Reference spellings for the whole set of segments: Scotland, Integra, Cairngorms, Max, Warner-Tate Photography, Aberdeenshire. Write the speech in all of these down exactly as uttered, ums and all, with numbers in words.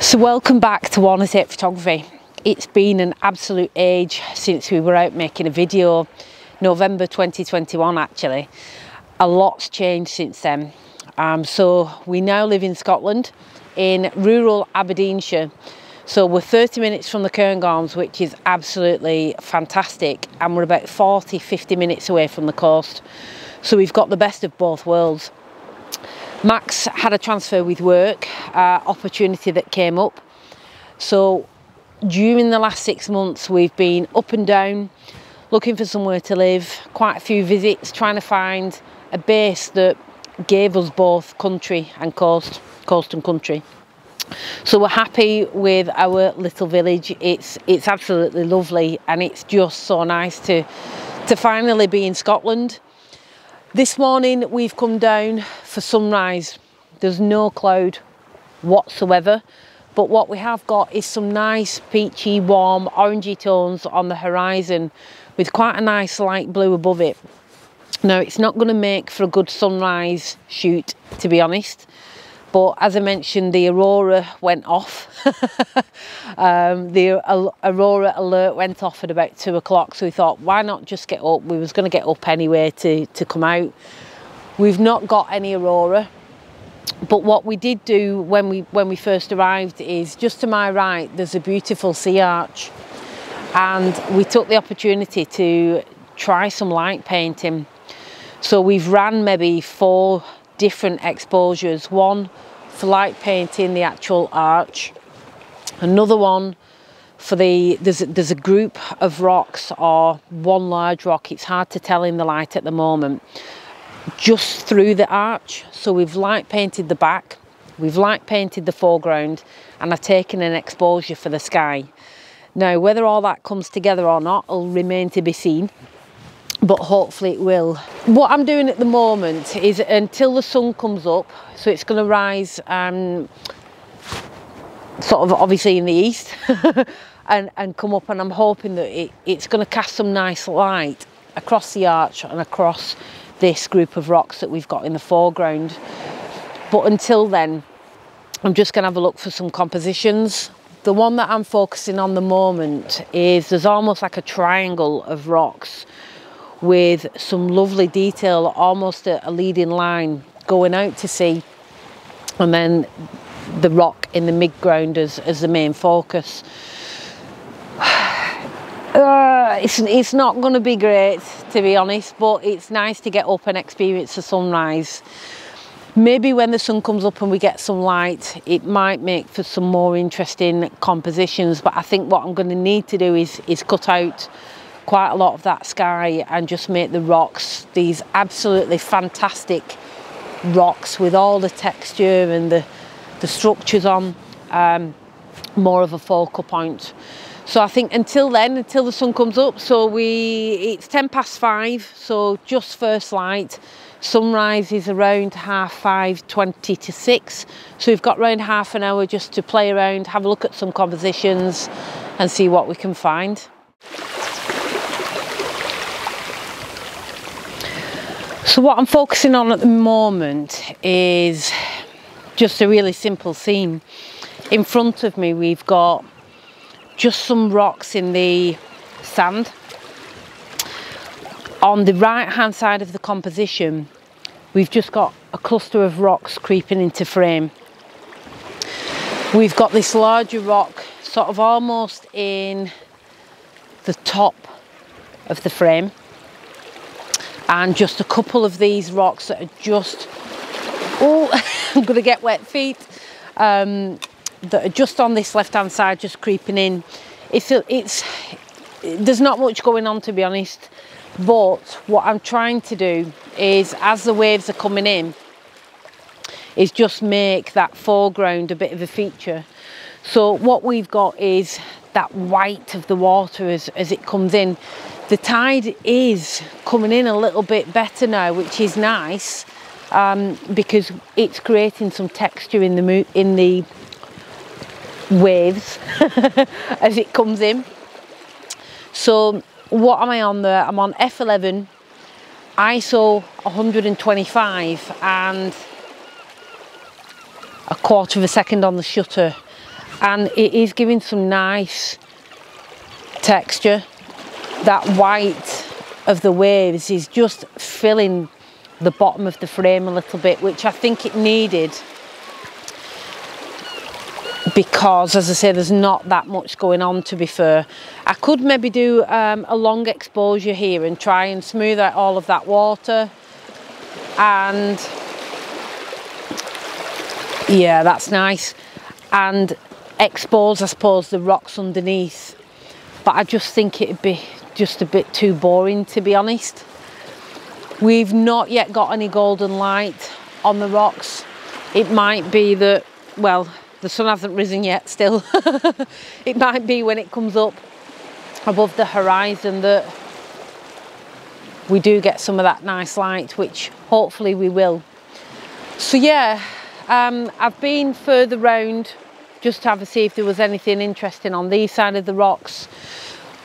So welcome back to Warner-Tate Photography. It's been an absolute age since we were out making a video, November twenty twenty-one actually. A lot's changed since then. Um, so we now live in Scotland, in rural Aberdeenshire. So we're thirty minutes from the Cairngorms, which is absolutely fantastic. And we're about forty, fifty minutes away from the coast. So we've got the best of both worlds. Max had a transfer with work uh, opportunity that came up, so during the last six months we've been up and down looking for somewhere to live, quite a few visits trying to find a base that gave us both country and coast, coast and country. So we're happy with our little village. It's it's absolutely lovely and it's just so nice to, to finally be in Scotland. This morning we've come down for sunrise. There's no cloud whatsoever, but what we have got is some nice peachy, warm, orangey tones on the horizon with quite a nice light blue above it. Now it's not going to make for a good sunrise shoot, to be honest, but as I mentioned, the aurora went off. um, the aurora alert went off at about two o'clock. So we thought, why not just get up? We was going to get up anyway to, to come out. We've not got any aurora. But what we did do when we, when we first arrived is just to my right, there's a beautiful sea arch. And we took the opportunity to try some light painting. So we've ran maybe four different exposures, one for light painting the actual arch, another one for the there's a, there's a group of rocks, or one large rock, it's hard to tell in the light at the moment, just through the arch. So we've light painted the back, we've light painted the foreground, and I've taken an exposure for the sky. Now whether all that comes together or not will remain to be seen, but hopefully it will. What I'm doing at the moment is until the sun comes up, so it's going to rise um, sort of obviously in the east and, and come up, and I'm hoping that it, it's going to cast some nice light across the arch and across this group of rocks that we've got in the foreground. But until then, I'm just going to have a look for some compositions. The one that I'm focusing on the moment is there's almost like a triangle of rocks with some lovely detail, almost a, a leading line going out to sea, and then the rock in the mid-ground as, as the main focus. uh, it's, it's not going to be great, to be honest, but it's nice to get up and experience the sunrise. Maybe when the sun comes up and we get some light, it might make for some more interesting compositions, but I think what I'm going to need to do is, is cut out quite a lot of that sky and just make the rocks, these absolutely fantastic rocks with all the texture and the, the structures on, um, more of a focal point. So I think until then, until the sun comes up, so we it's ten past five, so just first light. Sunrise is around half five, twenty to six, so we've got around half an hour just to play around, have a look at some compositions and see what we can find. So what I'm focusing on at the moment is just a really simple scene. In front of me we've got just some rocks in the sand. On the right hand side of the composition we've just got a cluster of rocks creeping into frame. We've got this larger rock sort of almost in the top of the frame, and just a couple of these rocks that are just, oh, I'm gonna get wet feet, um, that are just on this left-hand side, just creeping in. It's, a, it's, there's not much going on, to be honest, but what I'm trying to do is, as the waves are coming in, is just make that foreground a bit of a feature. So what we've got is that white of the water as, as it comes in. The tide is coming in a little bit better now, which is nice, um, because it's creating some texture in the mo in the waves as it comes in. So what am I on there? I'm on F eleven. I S O one twenty-five and a quarter of a second on the shutter, and it is giving some nice texture. That white of the waves is just filling the bottom of the frame a little bit, which I think it needed, because as I say, there's not that much going on, to be fair. I could maybe do um, a long exposure here and try and smooth out all of that water, and yeah, that's nice, and expose, I suppose, the rocks underneath, but I just think it'd be just a bit too boring, to be honest. We've not yet got any golden light on the rocks. It might be that, well, the sun hasn't risen yet still. It might be when it comes up above the horizon that we do get some of that nice light, which hopefully we will. So yeah, um, I've been further round just to have a see if there was anything interesting on the side of the rocks.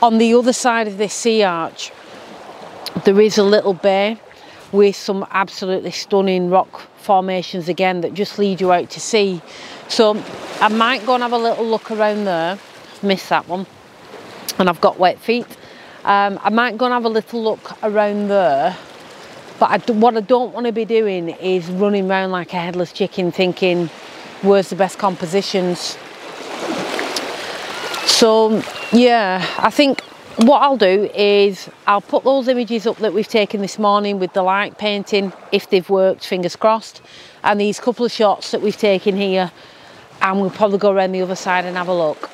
On the other side of this sea arch, there is a little bay with some absolutely stunning rock formations again that just lead you out to sea. So I might go and have a little look around there. Missed that one, and I've got wet feet. Um, I might go and have a little look around there, but I do, what I don't want to be doing is running around like a headless chicken thinking, where's the best compositions? So yeah, I think what I'll do is I'll put those images up that we've taken this morning with the light painting, if they've worked, fingers crossed, and these couple of shots that we've taken here, and we'll probably go around the other side and have a look.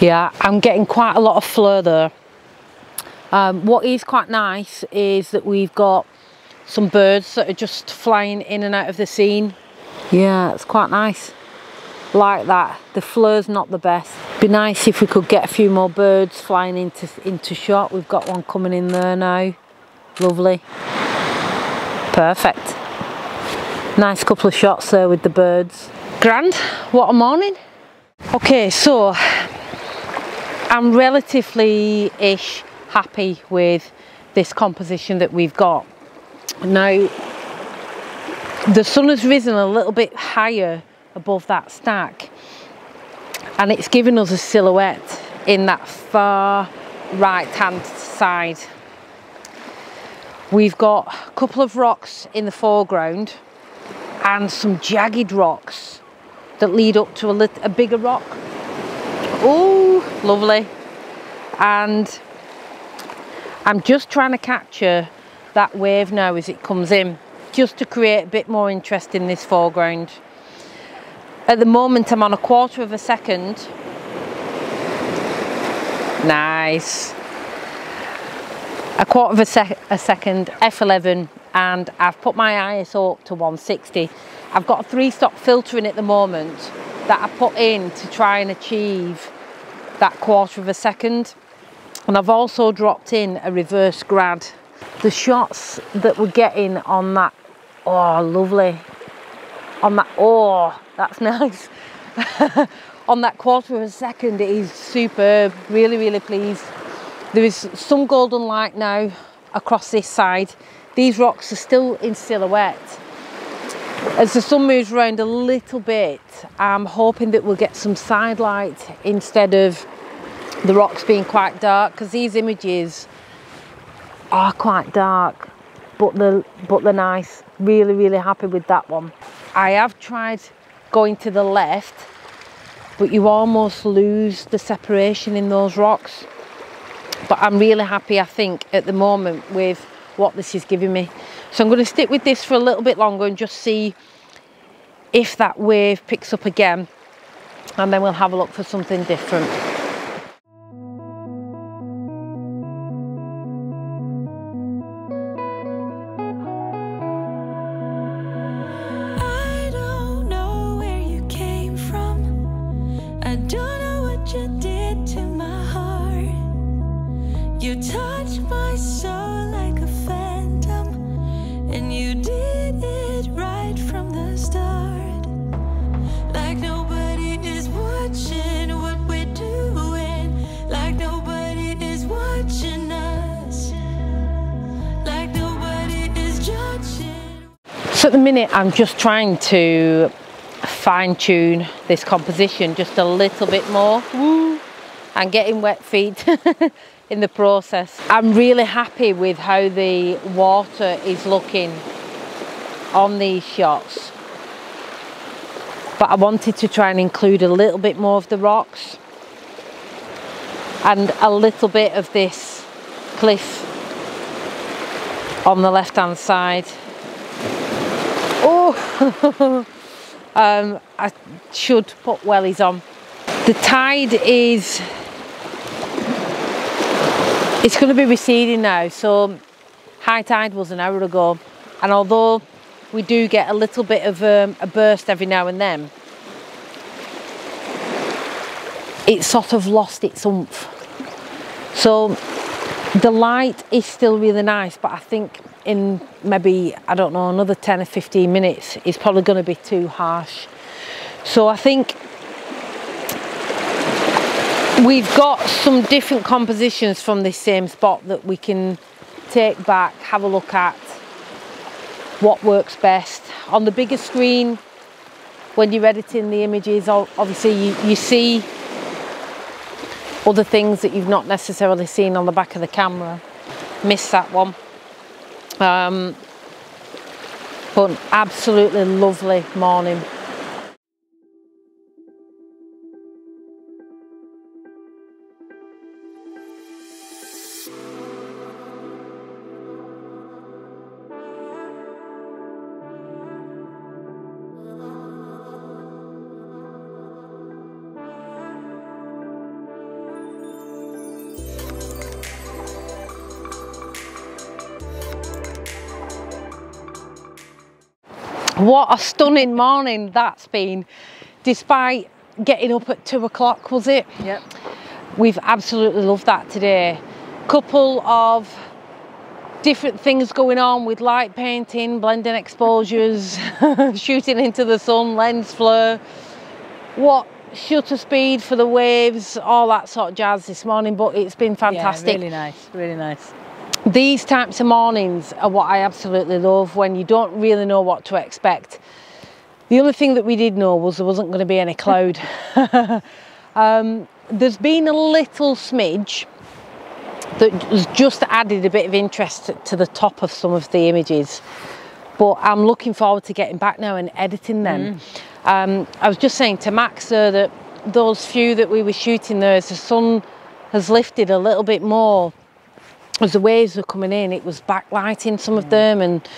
Yeah, I'm getting quite a lot of fleur there. Um, what is quite nice is that we've got some birds that are just flying in and out of the scene. Yeah, it's quite nice. Like that. The fleur's not the best. Be nice if we could get a few more birds flying into, into shot. We've got one coming in there now. Lovely. Perfect. Nice couple of shots there with the birds. Grand. What a morning. Okay, so I'm relatively-ish happy with this composition that we've got. Now, the sun has risen a little bit higher above that stack, and it's given us a silhouette in that far right-hand side. We've got a couple of rocks in the foreground and some jagged rocks that lead up to a, lit a bigger rock. Oh, lovely. And I'm just trying to capture that wave now as it comes in, just to create a bit more interest in this foreground. At the moment, I'm on a quarter of a second. Nice. A quarter of a, sec a second, F eleven, and I've put my I S O up to one sixty. I've got a three-stop filter in at the moment that I put in to try and achieve that quarter of a second, and I've also dropped in a reverse grad. The shots that we're getting on that, oh lovely, on that, oh that's nice, on that quarter of a second, it is superb. Really, really pleased. There is some golden light now across this side. These rocks are still in silhouette. As the sun moves around a little bit, I'm hoping that we'll get some side light instead of the rocks being quite dark, because these images are quite dark, but they're, but they're nice. Really, really happy with that one. I have tried going to the left but you almost lose the separation in those rocks. But I'm really happy, I think, at the moment with what this is giving me. So I'm going to stick with this for a little bit longer and just see if that wave picks up again, and then we'll have a look for something different. So at the minute I'm just trying to fine-tune this composition just a little bit more. Woo! I'm getting wet feet in the process. I'm really happy with how the water is looking on these shots, but I wanted to try and include a little bit more of the rocks and a little bit of this cliff on the left-hand side. um, I should put wellies on. The tide is, it's going to be receding now, so high tide was an hour ago, and although we do get a little bit of um, a burst every now and then, it's sort of lost its oomph. So the light is still really nice, but I think in maybe, I don't know, another ten or fifteen minutes is probably going to be too harsh. So I think we've got some different compositions from this same spot that we can take back, have a look at what works best. On the bigger screen, when you're editing the images, obviously you, you see other things that you've not necessarily seen on the back of the camera. Missed that one. Um, but absolutely lovely morning. What a stunning morning that's been, despite getting up at two o'clock, was it? Yep. We've absolutely loved that today. Couple of different things going on with light painting, blending exposures, shooting into the sun, lens flare, what shutter speed for the waves, all that sort of jazz this morning, but it's been fantastic. Yeah, really nice, really nice. These types of mornings are what I absolutely love, when you don't really know what to expect. The only thing that we did know was there wasn't going to be any cloud. um, there's been a little smidge that has just added a bit of interest to the top of some of the images, but I'm looking forward to getting back now and editing them. Mm. Um, I was just saying to Max uh, that those few that we were shooting there, as the sun has lifted a little bit more, as the waves were coming in, it was backlighting some of them, and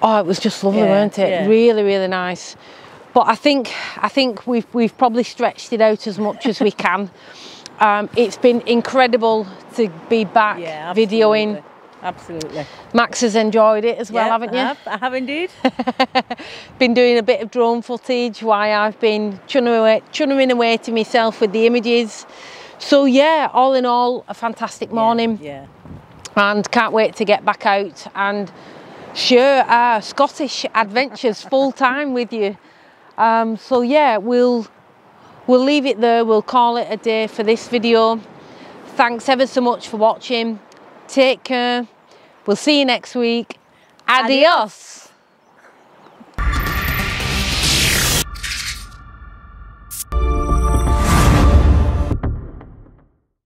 oh, it was just lovely, yeah, weren't it? Yeah. Really, really nice. But I think I think we've we've probably stretched it out as much as we can. Um, it's been incredible to be back, yeah, absolutely, videoing. Absolutely. Max has enjoyed it as well, yeah, haven't you? I have, I have indeed. Been doing a bit of drone footage while I've been churning away, churning away to myself with the images. So yeah, all in all, a fantastic morning. Yeah. yeah. And can't wait to get back out and share our Scottish adventures full time with you. Um, so yeah, we'll we'll leave it there. We'll call it a day for this video. Thanks ever so much for watching. Take care. We'll see you next week. Adios. Adios.